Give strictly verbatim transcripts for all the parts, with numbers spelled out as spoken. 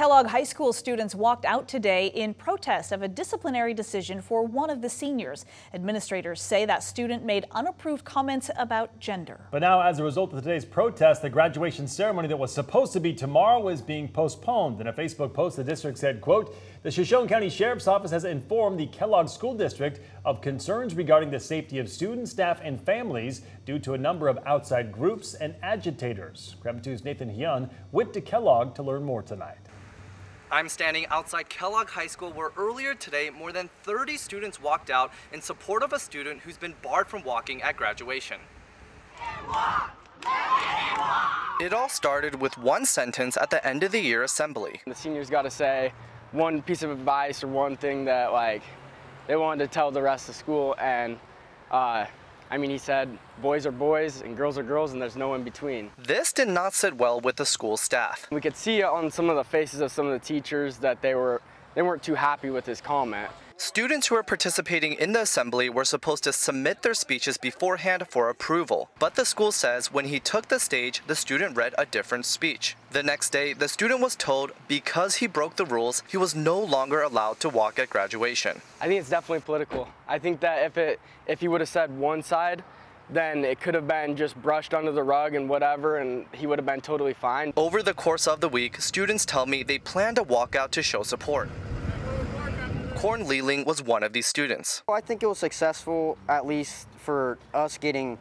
Kellogg High School students walked out today in protest of a disciplinary decision for one of the seniors. Administrators say that student made unapproved comments about gender. But now, as a result of today's protest, the graduation ceremony that was supposed to be tomorrow is being postponed. In a Facebook post, the district said, quote, "The Shoshone County Sheriff's Office has informed the Kellogg School District of concerns regarding the safety of students, staff, and families due to a number of outside groups and agitators." KREM two's Nathan Hyun went to Kellogg to learn more tonight. I'm standing outside Kellogg High School, where earlier today more than thirty students walked out in support of a student who's been barred from walking at graduation. Let it walk! Let it walk! It all started with one sentence at the end of the year assembly. The seniors got to say one piece of advice or one thing that, like, they wanted to tell the rest of school, and uh, I mean, he said boys are boys and girls are girls and there's no in between. This did not sit well with the school staff. We could see on some of the faces of some of the teachers that they were they weren't too happy with his comment. Students who are participating in the assembly were supposed to submit their speeches beforehand for approval, but the school says when he took the stage, the student read a different speech. The next day, the student was told because he broke the rules, he was no longer allowed to walk at graduation. I think it's definitely political. I think that if it if he would have said one side, then it could have been just brushed under the rug and whatever, and he would have been totally fine. Over the course of the week, students tell me they plan to walk out to show support. Corn Leling was one of these students. Well, I think it was successful, at least for us getting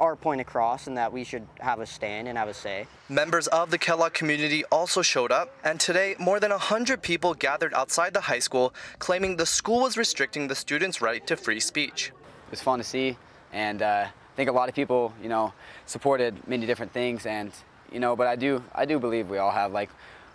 our point across and that we should have a stand and have a say. Members of the Kellogg community also showed up, and today more than one hundred people gathered outside the high school claiming the school was restricting the students' right to free speech. It was fun to see, and uh, I think a lot of people, you know, supported many different things, and, you know, but I do, I do believe we all have, like,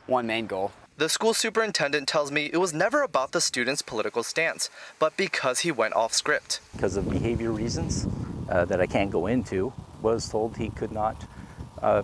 one main goal. The school superintendent tells me it was never about the student's political stance, but because he went off script. Because of behavior reasons uh, that I can't go into, was told he could not uh,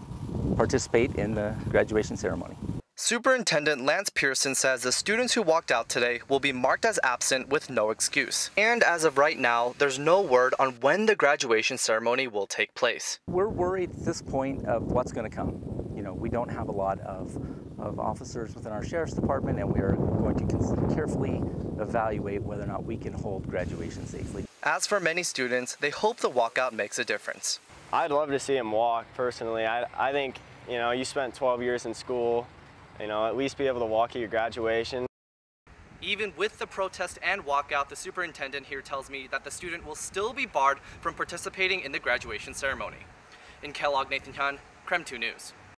participate in the graduation ceremony. Superintendent Lance Pearson says the students who walked out today will be marked as absent with no excuse. And as of right now, there's no word on when the graduation ceremony will take place. We're worried at this point of what's going to come. You know, we don't have a lot of, of officers within our sheriff's department, and we are going to carefully evaluate whether or not we can hold graduation safely. As for many students, they hope the walkout makes a difference. I'd love to see him walk, personally. I, I think, you know, you spent twelve years in school, you know, at least be able to walk at your graduation. Even with the protest and walkout, the superintendent here tells me that the student will still be barred from participating in the graduation ceremony. In Kellogg, Nathan Khan, KREM two News.